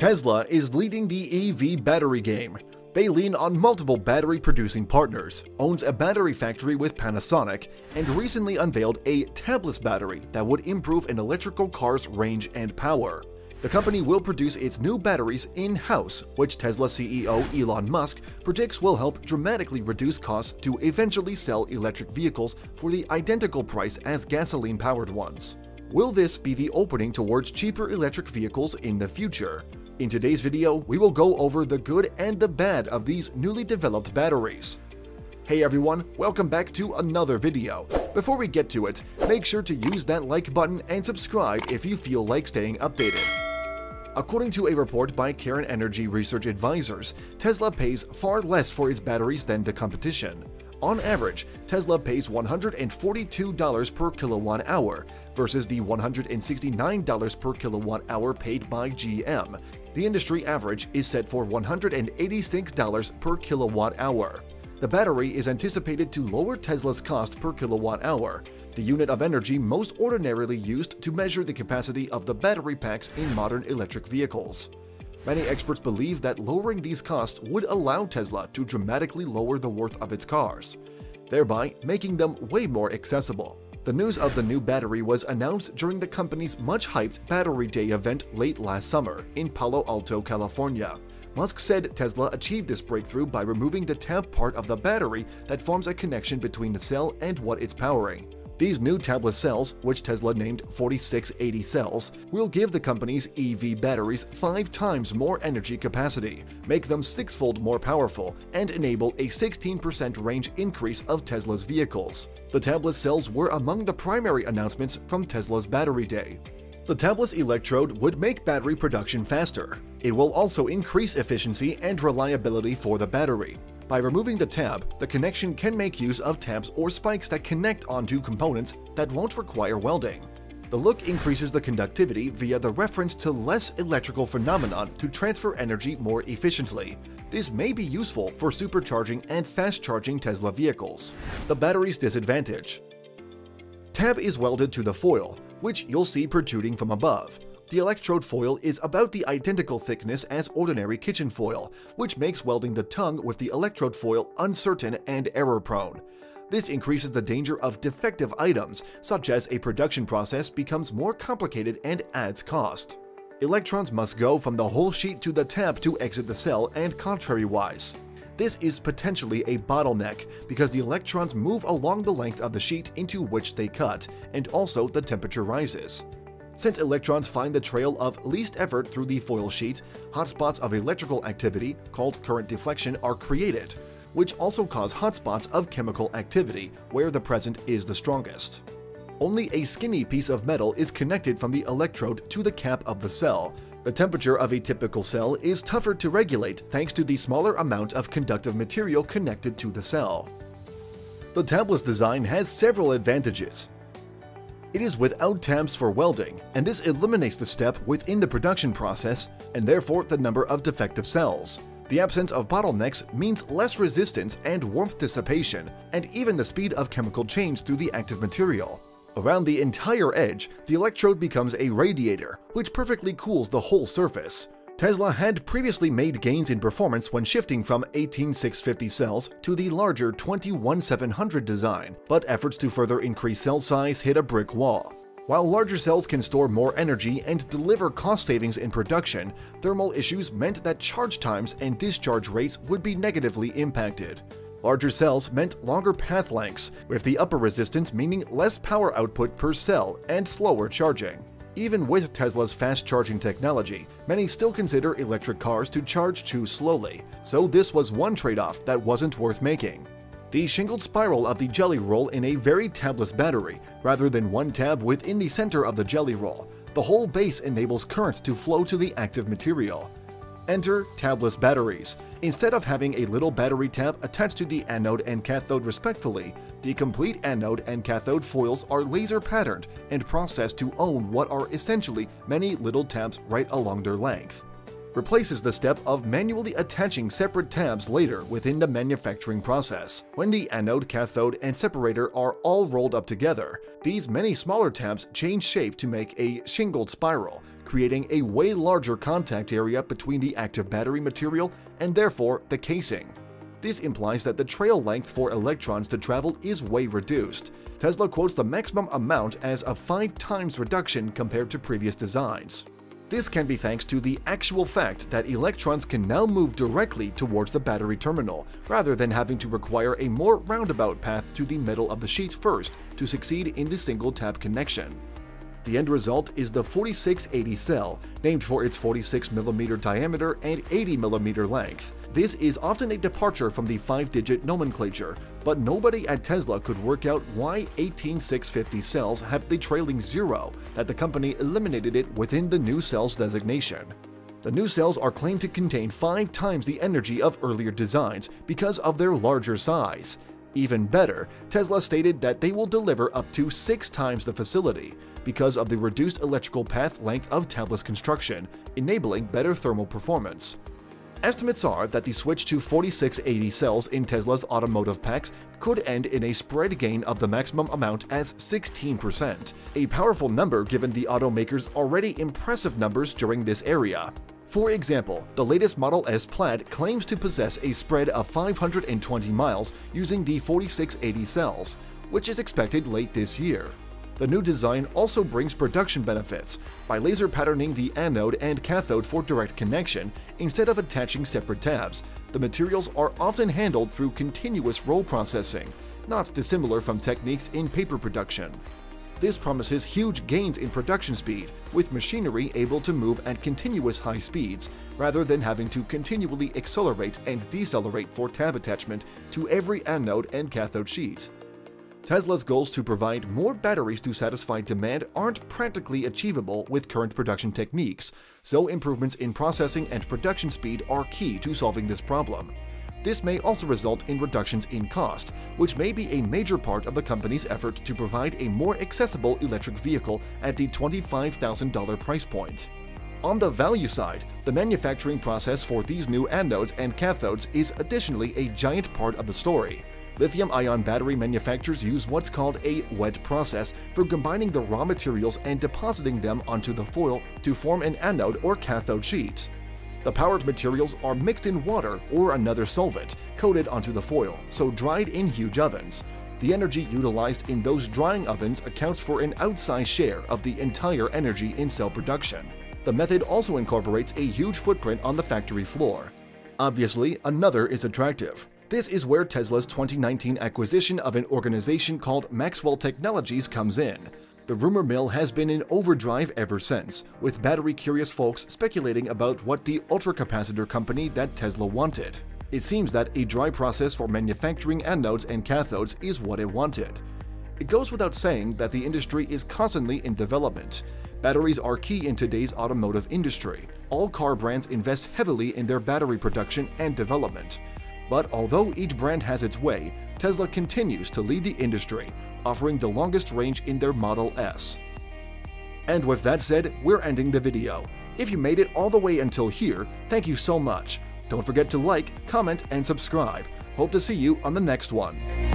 Tesla is leading the EV battery game. They lean on multiple battery-producing partners, owns a battery factory with Panasonic, and recently unveiled a tabless battery that would improve an electrical car's range and power. The company will produce its new batteries in-house, which Tesla CEO Elon Musk predicts will help dramatically reduce costs to eventually sell electric vehicles for the identical price as gasoline-powered ones. Will this be the opening towards cheaper electric vehicles in the future? In today's video, we will go over the good and the bad of these newly developed batteries. Hey everyone, welcome back to another video. Before we get to it, make sure to use that like button and subscribe if you feel like staying updated. According to a report by Clean Energy Research Advisers, Tesla pays far less for its batteries than the competition. On average, Tesla pays $142 per kilowatt hour versus the $169 per kilowatt hour paid by GM. The industry average is set for $186 per kilowatt hour. The battery is anticipated to lower Tesla's cost per kilowatt hour, the unit of energy most ordinarily used to measure the capacity of the battery packs in modern electric vehicles. Many experts believe that lowering these costs would allow Tesla to dramatically lower the worth of its cars, thereby making them way more accessible. The news of the new battery was announced during the company's much-hyped Battery Day event late last summer in Palo Alto, California. Musk said Tesla achieved this breakthrough by removing the tab part of the battery that forms a connection between the cell and what it's powering. These new tabless cells, which Tesla named 4680 cells, will give the company's EV batteries 5 times more energy capacity, make them 6-fold more powerful, and enable a 16% range increase of Tesla's vehicles. The tabless cells were among the primary announcements from Tesla's Battery Day. The tabless electrode would make battery production faster. It will also increase efficiency and reliability for the battery. By removing the tab, the connection can make use of tabs or spikes that connect onto components that won't require welding. The look increases the conductivity via the reference to less electrical phenomenon to transfer energy more efficiently. This may be useful for supercharging and fast-charging Tesla vehicles. The battery's disadvantage. Tab is welded to the foil, which you'll see protruding from above. The electrode foil is about the identical thickness as ordinary kitchen foil, which makes welding the tongue with the electrode foil uncertain and error-prone. This increases the danger of defective items, such as a production process becomes more complicated and adds cost. Electrons must go from the whole sheet to the tab to exit the cell and contrariwise. This is potentially a bottleneck because the electrons move along the length of the sheet into which they cut, and also the temperature rises. Since electrons find the trail of least effort through the foil sheet, hotspots of electrical activity, called current deflection, are created, which also cause hotspots of chemical activity, where the present is the strongest. Only a skinny piece of metal is connected from the electrode to the cap of the cell. The temperature of a typical cell is tougher to regulate thanks to the smaller amount of conductive material connected to the cell. The tabless design has several advantages. It is without tabs for welding, and this eliminates the step within the production process and therefore the number of defective cells. The absence of bottlenecks means less resistance and warmth dissipation, and even the speed of chemical change through the active material. Around the entire edge, the electrode becomes a radiator, which perfectly cools the whole surface. Tesla had previously made gains in performance when shifting from 18650 cells to the larger 21700 design, but efforts to further increase cell size hit a brick wall. While larger cells can store more energy and deliver cost savings in production, thermal issues meant that charge times and discharge rates would be negatively impacted. Larger cells meant longer path lengths, with the upper resistance meaning less power output per cell and slower charging. Even with Tesla's fast-charging technology, many still consider electric cars to charge too slowly, so this was one trade-off that wasn't worth making. The shingled spiral of the jelly roll in a very tabless battery, rather than one tab within the center of the jelly roll. The whole base enables current to flow to the active material. Enter tabless batteries. Instead of having a little battery tab attached to the anode and cathode respectively, the complete anode and cathode foils are laser patterned and processed to own what are essentially many little tabs right along their length. Replaces the step of manually attaching separate tabs later within the manufacturing process. When the anode, cathode, and separator are all rolled up together, these many smaller tabs change shape to make a shingled spiral, creating a way larger contact area between the active battery material and therefore the casing. This implies that the trail length for electrons to travel is way reduced. Tesla quotes the maximum amount as a 5 times reduction compared to previous designs. This can be thanks to the actual fact that electrons can now move directly towards the battery terminal, rather than having to require a more roundabout path to the middle of the sheet first to succeed in the single-tap connection. The end result is the 4680 cell, named for its 46mm diameter and 80mm length. This is often a departure from the 5-digit nomenclature, but nobody at Tesla could work out why 18650 cells have the trailing zero, that the company eliminated it within the new cells designation. The new cells are claimed to contain 5 times the energy of earlier designs because of their larger size. Even better, Tesla stated that they will deliver up to 6 times the facility because of the reduced electrical path length of tabless construction, enabling better thermal performance. Estimates are that the switch to 4680 cells in Tesla's automotive packs could end in a spread gain of the maximum amount as 16%, a powerful number given the automaker's already impressive numbers during this area. For example, the latest Model S Plaid claims to possess a spread of 520 miles using the 4680 cells, which is expected late this year. The new design also brings production benefits by laser patterning the anode and cathode for direct connection instead of attaching separate tabs. The materials are often handled through continuous roll processing, not dissimilar from techniques in paper production. This promises huge gains in production speed, with machinery able to move at continuous high speeds, rather than having to continually accelerate and decelerate for tab attachment to every anode and cathode sheet. Tesla's goals to provide more batteries to satisfy demand aren't practically achievable with current production techniques, so improvements in processing and production speed are key to solving this problem. This may also result in reductions in cost, which may be a major part of the company's effort to provide a more accessible electric vehicle at the $25,000 price point. On the value side, the manufacturing process for these new anodes and cathodes is additionally a giant part of the story. Lithium-ion battery manufacturers use what's called a wet process for combining the raw materials and depositing them onto the foil to form an anode or cathode sheet. The powdered materials are mixed in water or another solvent, coated onto the foil, so dried in huge ovens. The energy utilized in those drying ovens accounts for an outsized share of the entire energy in cell production. The method also incorporates a huge footprint on the factory floor. Obviously, another is attractive. This is where Tesla's 2019 acquisition of an organization called Maxwell Technologies comes in. The rumor mill has been in overdrive ever since, with battery-curious folks speculating about what the ultracapacitor company that Tesla wanted. It seems that a dry process for manufacturing anodes and cathodes is what it wanted. It goes without saying that the industry is constantly in development. Batteries are key in today's automotive industry. All car brands invest heavily in their battery production and development. But although each brand has its way, Tesla continues to lead the industry, offering the longest range in their Model S. And with that said, we're ending the video. If you made it all the way until here, thank you so much. Don't forget to like, comment, and subscribe. Hope to see you on the next one.